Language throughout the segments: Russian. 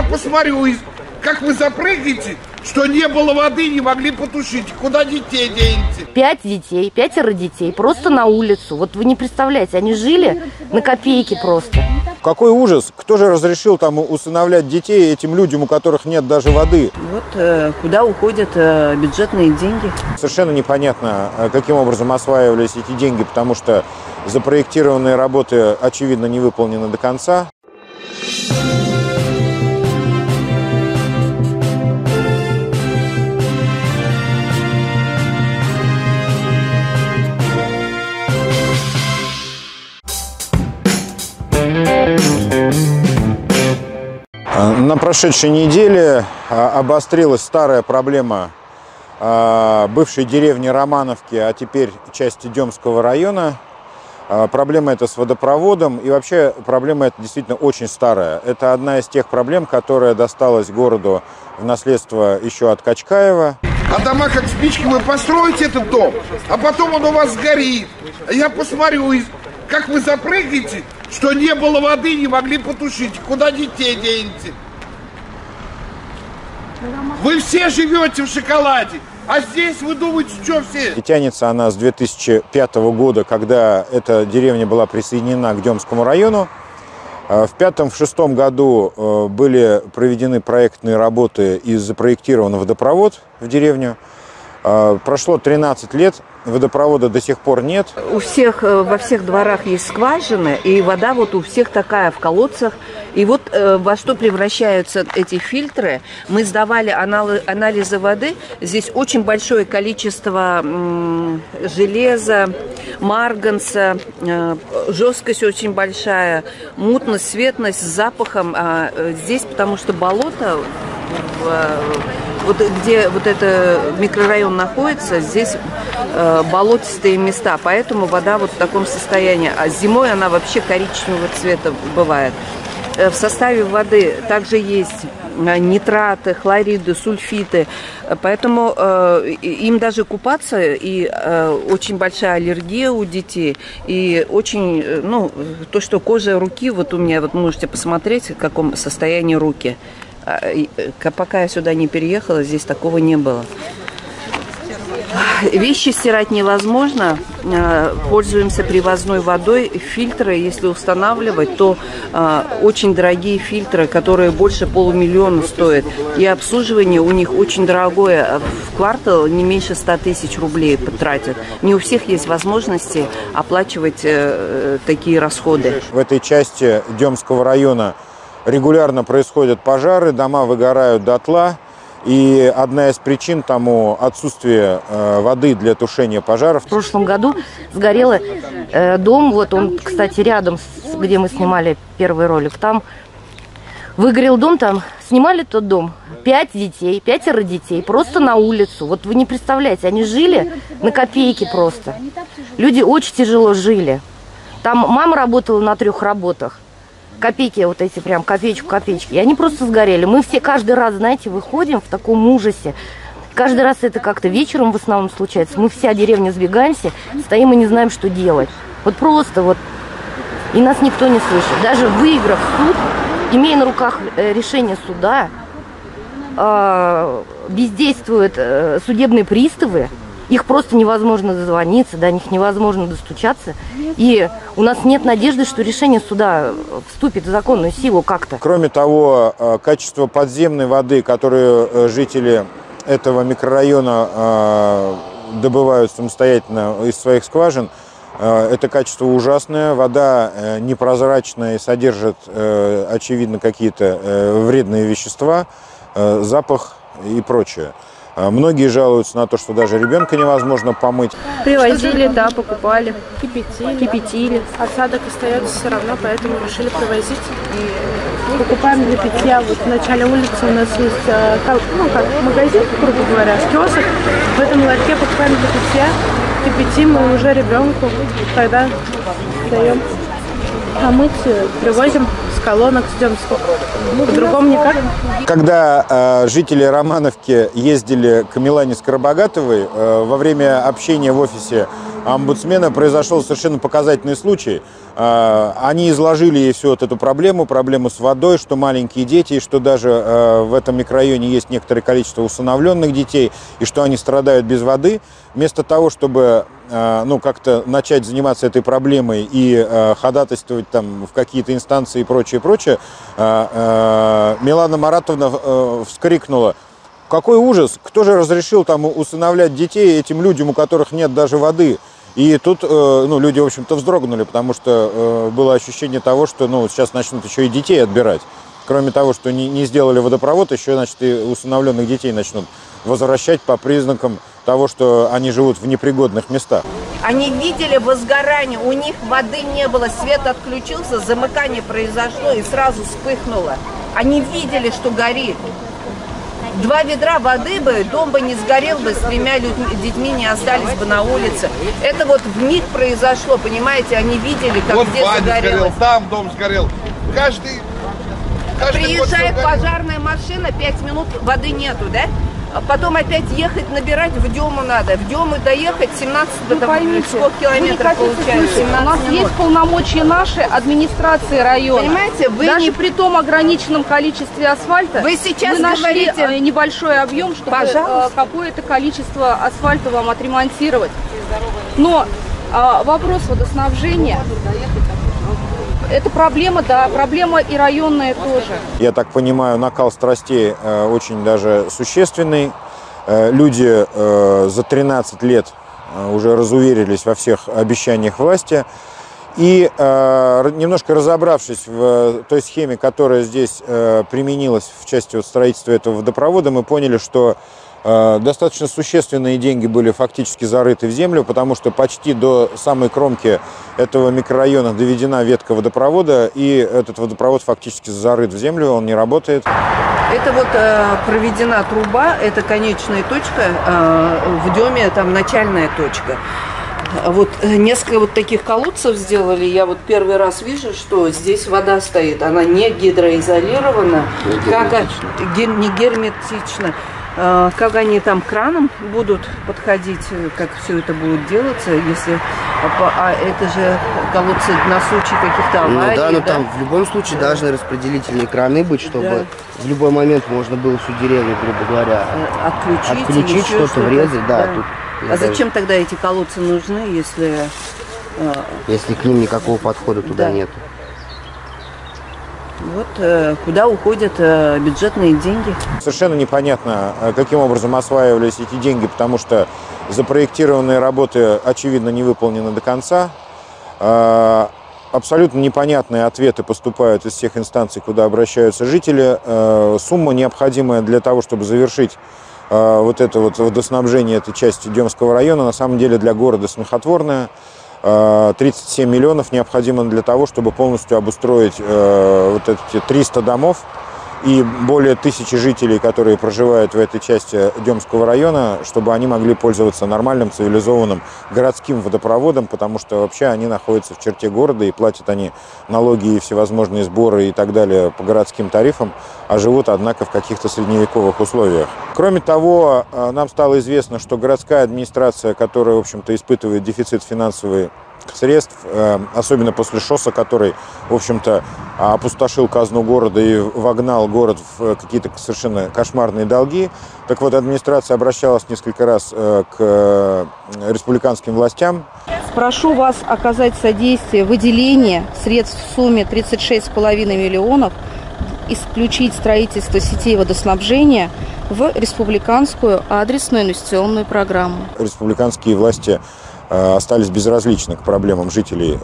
я посмотрю, как вы запрыгаете, что не было воды, не могли потушить. Куда детей денете? 5 детей, 5 детей, просто на улицу. Вот вы не представляете, они жили на копейки просто. Какой ужас! Кто же разрешил там усыновлять детей этим людям, у которых нет даже воды? Вот куда уходят бюджетные деньги. Совершенно непонятно, каким образом осваивались эти деньги, потому что запроектированные работы, очевидно, не выполнены до конца. На прошедшей неделе обострилась старая проблема бывшей деревни Романовки, а теперь части Дёмского района. Проблема эта с водопроводом, и вообще проблема эта действительно очень старая. Это одна из тех проблем, которая досталась городу в наследство еще от Качкаева. А дома как спички, вы построите этот дом, а потом он у вас сгорит. Я посмотрю, как вы запрыгаете, что не было воды, не могли потушить. Куда детей денете? Вы все живете в шоколаде, а здесь вы думаете, что все? И тянется она с 2005 года, когда эта деревня была присоединена к Дёмскому району. В 2005-2006 году были проведены проектные работы и запроектирован водопровод в деревню. Прошло 13 лет, водопровода до сих пор нет. У всех, во всех дворах есть скважины, и вода вот у всех такая в колодцах. И вот во что превращаются эти фильтры. Мы сдавали анализы воды. Здесь очень большое количество железа, марганца, жесткость очень большая, мутность, светность с запахом. А здесь, потому что болото... Вот где вот этот микрорайон находится, здесь болотистые места, поэтому вода вот в таком состоянии. А зимой она вообще коричневого цвета бывает. В составе воды также есть нитраты, хлориды, сульфиты, поэтому им даже купаться, и очень большая аллергия у детей, и очень, ну, то, что кожа руки, вот у меня, вот можете посмотреть, в каком состоянии руки. Пока я сюда не переехала, здесь такого не было. Вещи стирать невозможно. Пользуемся привозной водой. Фильтры, если устанавливать, то очень дорогие фильтры, которые больше полумиллиона стоят. И обслуживание у них очень дорогое. В квартал не меньше 100 тысяч рублей потратят. Не у всех есть возможности оплачивать такие расходы. В этой части Дёмского района регулярно происходят пожары, дома выгорают дотла, и одна из причин тому отсутствие воды для тушения пожаров. В прошлом году сгорел дом, вот он, кстати, рядом, где мы снимали первый ролик, там выгорел дом, там снимали тот дом, 5 детей, 5 детей, просто на улицу. Вот вы не представляете, они жили на копейки просто. Люди очень тяжело жили. Там мама работала на 3 работах. Копейки, вот эти прям копеечку. И они просто сгорели. Мы все каждый раз, знаете, выходим в таком ужасе. Каждый раз это как-то вечером в основном случается. Мы вся деревня сбегаемся, стоим и не знаем, что делать. Вот просто вот. И нас никто не слышит. Даже выиграв суд, имея на руках решение суда, бездействуют судебные приставы. Их просто невозможно дозвониться, до них невозможно достучаться. И у нас нет надежды, что решение суда вступит в законную силу как-то. Кроме того, качество подземной воды, которую жители этого микрорайона добывают самостоятельно из своих скважин, это качество ужасное. Вода непрозрачная и содержит, очевидно, какие-то вредные вещества, запах и прочее. Многие жалуются на то, что даже ребенка невозможно помыть. Привозили, да, покупали, кипятили. Осадок остается все равно, поэтому решили привозить. Покупаем для питья. Вот в начале улицы у нас есть магазин, грубо говоря, киосок. В этом ларьке покупаем для питья, кипятим, мы уже ребенку тогда даем помыть, привозим с колонок, с Дёмского. По-другому никак. Когда жители Романовки ездили к Милане Скоробогатовой, во время общения в офисе омбудсмена произошел совершенно показательный случай. Они изложили ей всю вот эту проблему с водой, что маленькие дети, и что даже в этом микрорайоне есть некоторое количество усыновленных детей, и что они страдают без воды. Вместо того, чтобы как-то начать заниматься этой проблемой и ходатайствовать там в какие-то инстанции и прочее, Милана Маратовна вскрикнула: какой ужас, кто же разрешил там усыновлять детей этим людям, у которых нет даже воды? И тут люди, в общем-то, вздрогнули, потому что было ощущение того, что сейчас начнут еще и детей отбирать. Кроме того, что не сделали водопровод, еще, значит, и усыновленных детей начнут возвращать по признакам того, что они живут в непригодных местах. Они видели возгорание, у них воды не было, свет отключился, замыкание произошло и сразу вспыхнуло. Они видели, что горит. 2 ведра воды бы, дом бы не сгорел бы, с 3 детьми не остались бы на улице. Это вот вмиг произошло, понимаете, они видели, как вот где сгорело. Там дом сгорел. Каждый приезжает пожарная машина, 5 минут воды нету, да? Потом опять ехать, набирать, в Дёму надо. В Дёму доехать 17 километров получается. У нас есть полномочия наши, администрации района. Понимаете, вы даже не... при том ограниченном количестве асфальта, вы сейчас нашли небольшой объем, чтобы какое-то количество асфальта вам отремонтировать. Но вопрос водоснабжения... Это проблема, да, проблема и районная тоже. Я так понимаю, накал страстей очень даже существенный. Люди за 13 лет уже разуверились во всех обещаниях власти. И немножко разобравшись в той схеме, которая здесь применилась в части строительства этого водопровода, мы поняли, что достаточно существенные деньги были фактически зарыты в землю, потому что почти до самой кромки этого микрорайона доведена ветка водопровода, и этот водопровод фактически зарыт в землю, он не работает. Это вот проведена труба, это конечная точка, в Дёме там начальная точка. Вот несколько вот таких колодцев сделали. Я вот первый раз вижу, что здесь вода стоит. Она не гидроизолирована, не герметична. Как они там краном будут подходить, как все это будет делаться, если... А это же колодцы на случай каких-то аварий, но там в любом случае должны распределительные краны быть, чтобы в любой момент можно было всю деревню, грубо говоря, отключить что-то, врезать, А зачем тогда эти колодцы нужны, если к ним никакого подхода туда нет? Вот куда уходят бюджетные деньги. Совершенно непонятно, каким образом осваивались эти деньги, потому что запроектированные работы, очевидно, не выполнены до конца. Абсолютно непонятные ответы поступают из всех инстанций, куда обращаются жители. Сумма, необходимая для того, чтобы завершить вот это вот водоснабжение этой части Дёмского района, на самом деле для города смехотворная. 37 миллионов необходимо для того, чтобы полностью обустроить вот эти 300 домов и более 1000 жителей, которые проживают в этой части Дёмского района, чтобы они могли пользоваться нормальным, цивилизованным городским водопроводом, потому что вообще они находятся в черте города и платят они налоги и всевозможные сборы и так далее по городским тарифам, а живут, однако, в каких-то средневековых условиях. Кроме того, нам стало известно, что городская администрация, которая, в общем-то, испытывает дефицит финансовый, средств, особенно после ШОСа, который, в общем-то, опустошил казну города и вогнал город в какие-то совершенно кошмарные долги. Так вот, администрация обращалась несколько раз к республиканским властям. Прошу вас оказать содействие выделение средств в сумме 36,5 миллионов, исключить строительство сетей водоснабжения в республиканскую адресную инвестиционную программу. Республиканские власти остались безразличны к проблемам жителей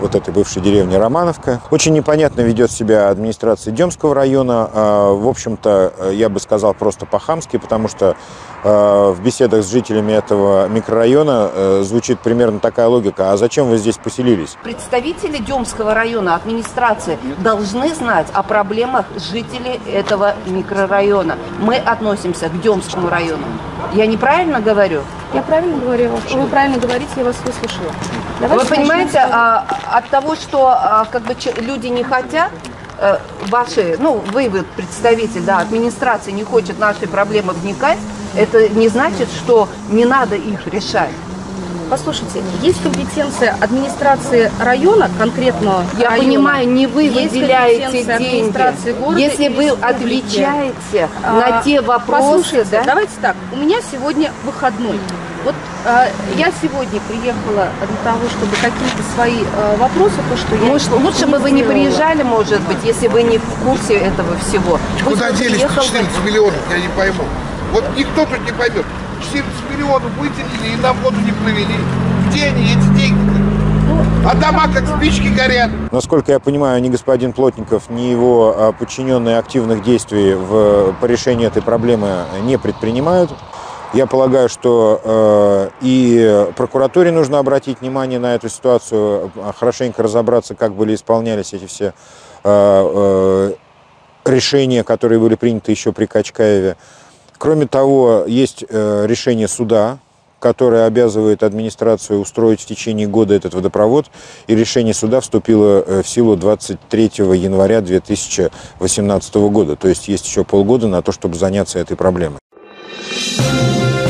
вот этой бывшей деревни Романовка. Очень непонятно ведет себя администрация Дёмского района. В общем-то, я бы сказал, просто по-хамски, потому что в беседах с жителями этого микрорайона звучит примерно такая логика: а зачем вы здесь поселились? Представители Дёмского района, администрации должны знать о проблемах жителей этого микрорайона. Мы относимся к Дёмскому району. Я неправильно говорю? Я правильно говорила. Вы правильно говорите, я вас выслушала. Давайте, вы понимаете, от того, что люди не хотят, ваши, вы представитель, администрация не хочет в наши проблемы вникать, это не значит, что не надо их решать. послушайте, есть компетенция администрации района, конкретного района. Я понимаю, не вы выделяете деньги. Города, если вы отвечаете на те вопросы. Послушайте, да? Давайте так, у меня сегодня выходной. Вот я сегодня приехала для того, чтобы какие-то свои вопросы, то, что я... Может, лучше бы вы не приезжали, может быть, если вы не в курсе этого всего. Куда делись 14 миллионов, я не пойму. Вот никто тут не поймет. 14 миллионов выделили и на воду не провели. Где они, эти деньги? А дома как спички горят. Насколько я понимаю, ни господин Плотников, ни его подчиненные активных действий по решению этой проблемы не предпринимают. Я полагаю, что и прокуратуре нужно обратить внимание на эту ситуацию, хорошенько разобраться, как были исполнялись эти все решения, которые были приняты еще при Качкаеве. Кроме того, есть решение суда, которое обязывает администрацию устроить в течение года этот водопровод, и решение суда вступило в силу 23 января 2018 года. То есть есть еще полгода на то, чтобы заняться этой проблемой. We'll be right back.